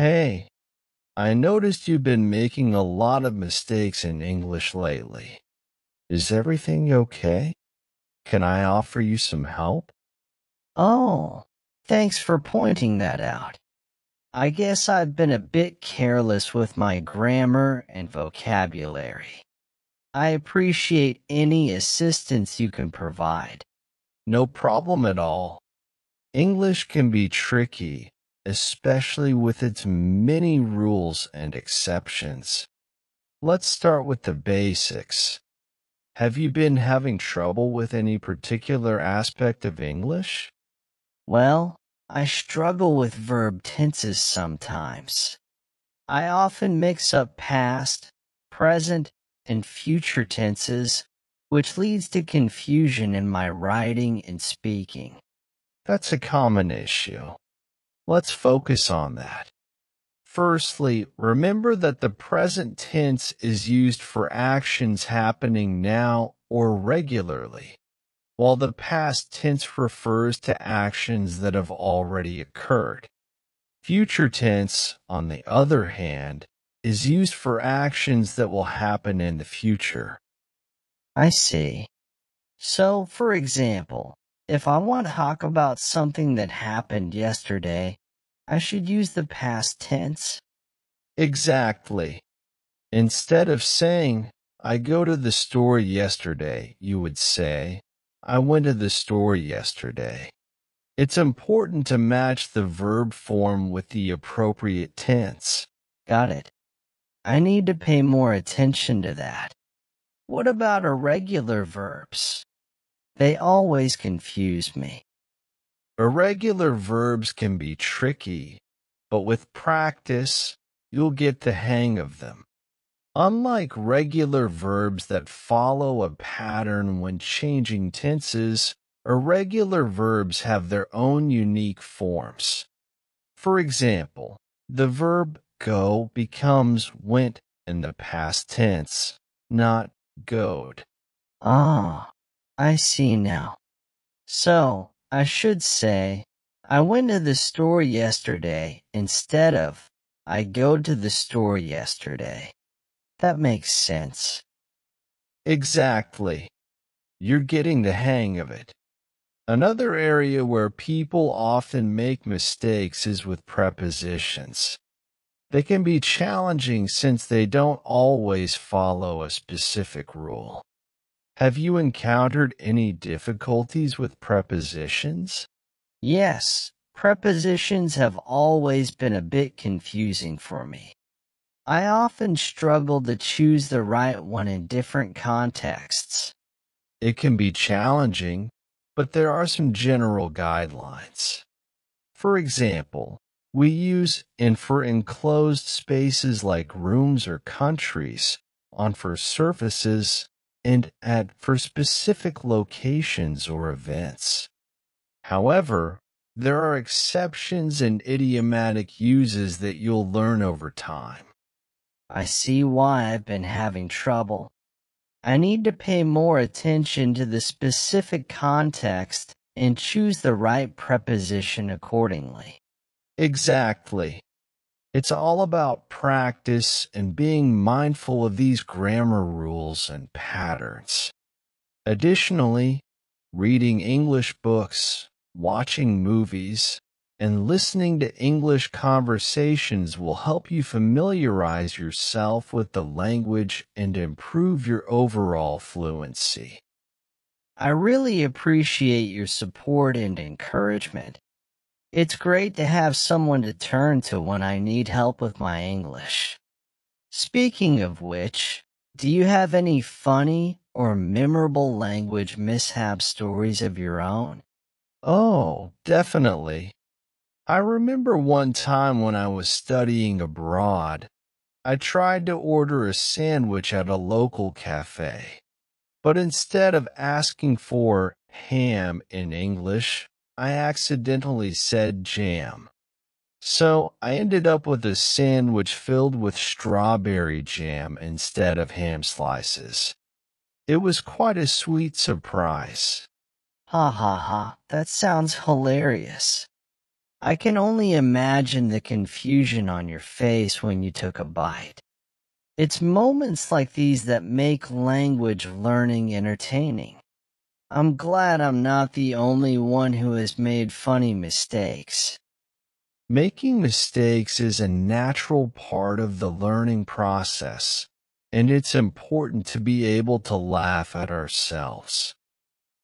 Hey, I noticed you've been making a lot of mistakes in English lately. Is everything okay? Can I offer you some help? Oh, thanks for pointing that out. I guess I've been a bit careless with my grammar and vocabulary. I appreciate any assistance you can provide. No problem at all. English can be tricky, especially with its many rules and exceptions. Let's start with the basics. Have you been having trouble with any particular aspect of English? Well, I struggle with verb tenses sometimes. I often mix up past, present, and future tenses, which leads to confusion in my writing and speaking. That's a common issue. Let's focus on that. Firstly, remember that the present tense is used for actions happening now or regularly, while the past tense refers to actions that have already occurred. Future tense, on the other hand, is used for actions that will happen in the future. I see. So, for example, if I want to talk about something that happened yesterday, I should use the past tense? Exactly. Instead of saying, I go to the store yesterday, you would say, I went to the store yesterday. It's important to match the verb form with the appropriate tense. Got it. I need to pay more attention to that. What about irregular verbs? They always confuse me. Irregular verbs can be tricky, but with practice, you'll get the hang of them. Unlike regular verbs that follow a pattern when changing tenses, irregular verbs have their own unique forms. For example, the verb go becomes went in the past tense, not goed. Ah, I see now. So, I should say, I went to the store yesterday instead of, I go to the store yesterday. That makes sense. Exactly. You're getting the hang of it. Another area where people often make mistakes is with prepositions. They can be challenging since they don't always follow a specific rule. Have you encountered any difficulties with prepositions? Yes, prepositions have always been a bit confusing for me. I often struggle to choose the right one in different contexts. It can be challenging, but there are some general guidelines. For example, we use in for enclosed spaces like rooms or countries, on for surfaces, and at for specific locations or events. However, there are exceptions and idiomatic uses that you'll learn over time. I see why I've been having trouble. I need to pay more attention to the specific context and choose the right preposition accordingly. Exactly. It's all about practice and being mindful of these grammar rules and patterns. Additionally, reading English books, watching movies, and listening to English conversations will help you familiarize yourself with the language and improve your overall fluency. I really appreciate your support and encouragement. It's great to have someone to turn to when I need help with my English. Speaking of which, do you have any funny or memorable language mishap stories of your own? Oh, definitely. I remember one time when I was studying abroad, I tried to order a sandwich at a local cafe, but instead of asking for ham in English, I accidentally said jam. So I ended up with a sandwich filled with strawberry jam instead of ham slices. It was quite a sweet surprise. Ha ha ha, that sounds hilarious. I can only imagine the confusion on your face when you took a bite. It's moments like these that make language learning entertaining. I'm glad I'm not the only one who has made funny mistakes. Making mistakes is a natural part of the learning process, and it's important to be able to laugh at ourselves.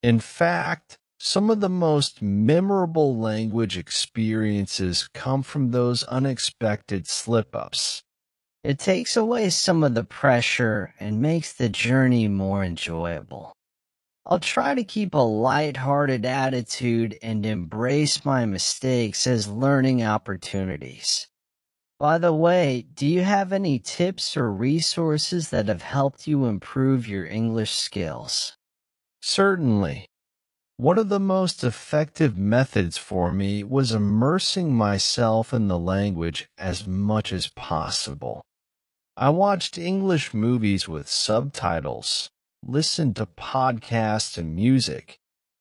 In fact, some of the most memorable language experiences come from those unexpected slip-ups. It takes away some of the pressure and makes the journey more enjoyable. I'll try to keep a lighthearted attitude and embrace my mistakes as learning opportunities. By the way, do you have any tips or resources that have helped you improve your English skills? Certainly. One of the most effective methods for me was immersing myself in the language as much as possible. I watched English movies with subtitles, listened to podcasts and music,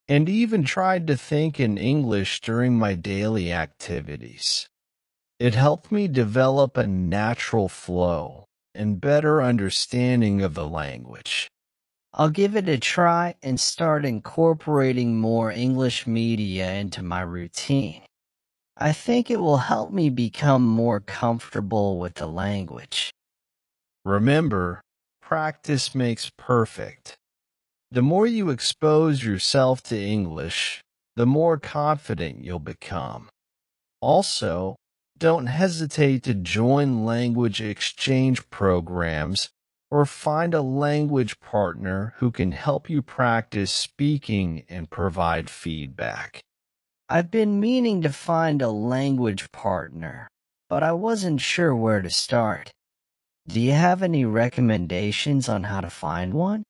and even tried to think in English during my daily activities. It helped me develop a natural flow and better understanding of the language. I'll give it a try and start incorporating more English media into my routine. I think it will help me become more comfortable with the language. Remember, practice makes perfect. The more you expose yourself to English, the more confident you'll become. Also, don't hesitate to join language exchange programs or find a language partner who can help you practice speaking and provide feedback. I've been meaning to find a language partner, but I wasn't sure where to start. Do you have any recommendations on how to find one?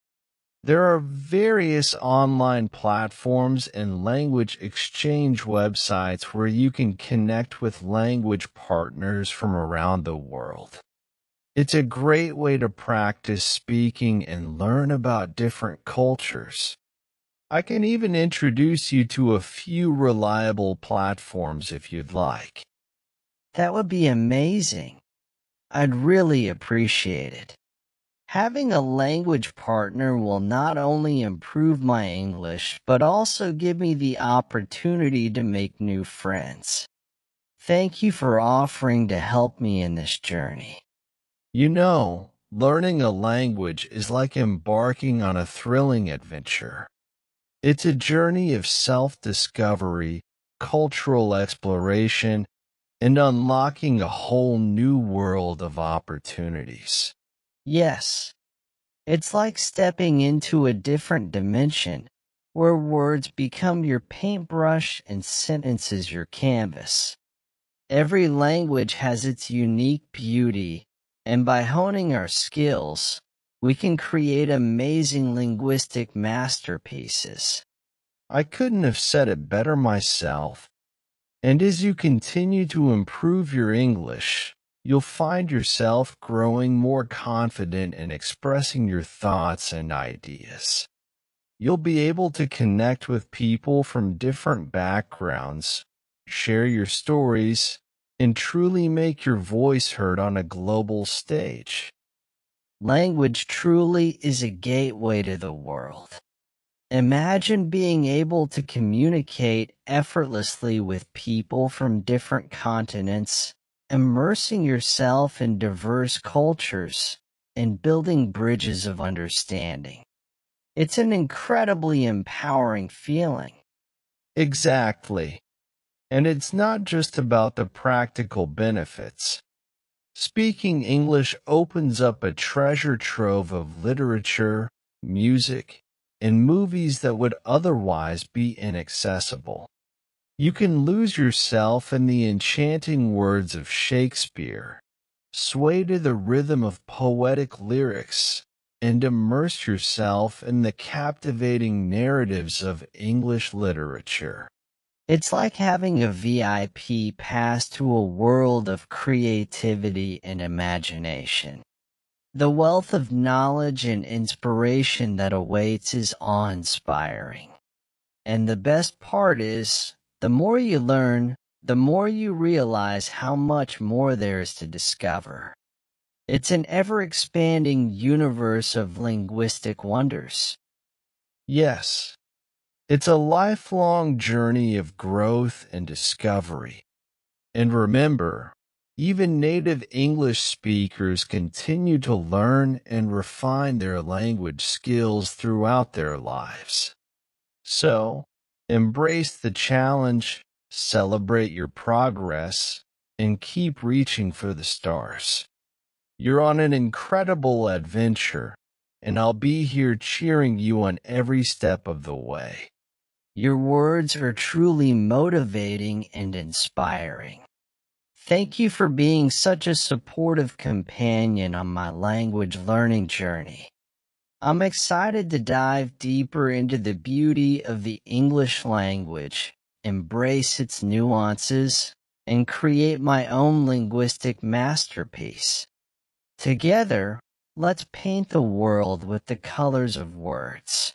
There are various online platforms and language exchange websites where you can connect with language partners from around the world. It's a great way to practice speaking and learn about different cultures. I can even introduce you to a few reliable platforms if you'd like. That would be amazing. I'd really appreciate it. Having a language partner will not only improve my English, but also give me the opportunity to make new friends. Thank you for offering to help me in this journey. You know, learning a language is like embarking on a thrilling adventure. It's a journey of self-discovery, cultural exploration, and unlocking a whole new world of opportunities. Yes, it's like stepping into a different dimension, where words become your paintbrush and sentences your canvas. Every language has its unique beauty, and by honing our skills, we can create amazing linguistic masterpieces. I couldn't have said it better myself. And as you continue to improve your English, you'll find yourself growing more confident in expressing your thoughts and ideas. You'll be able to connect with people from different backgrounds, share your stories, and truly make your voice heard on a global stage. Language truly is a gateway to the world. Imagine being able to communicate effortlessly with people from different continents, immersing yourself in diverse cultures, and building bridges of understanding. It's an incredibly empowering feeling. Exactly. And it's not just about the practical benefits. Speaking English opens up a treasure trove of literature, music, and movies that would otherwise be inaccessible. You can lose yourself in the enchanting words of Shakespeare, sway to the rhythm of poetic lyrics, and immerse yourself in the captivating narratives of English literature. It's like having a VIP pass to a world of creativity and imagination. The wealth of knowledge and inspiration that awaits is awe-inspiring. And the best part is, the more you learn, the more you realize how much more there is to discover. It's an ever-expanding universe of linguistic wonders. Yes, it's a lifelong journey of growth and discovery. And remember, even native English speakers continue to learn and refine their language skills throughout their lives. So, embrace the challenge, celebrate your progress, and keep reaching for the stars. You're on an incredible adventure, and I'll be here cheering you on every step of the way. Your words are truly motivating and inspiring. Thank you for being such a supportive companion on my language learning journey. I'm excited to dive deeper into the beauty of the English language, embrace its nuances, and create my own linguistic masterpiece. Together, let's paint the world with the colors of words.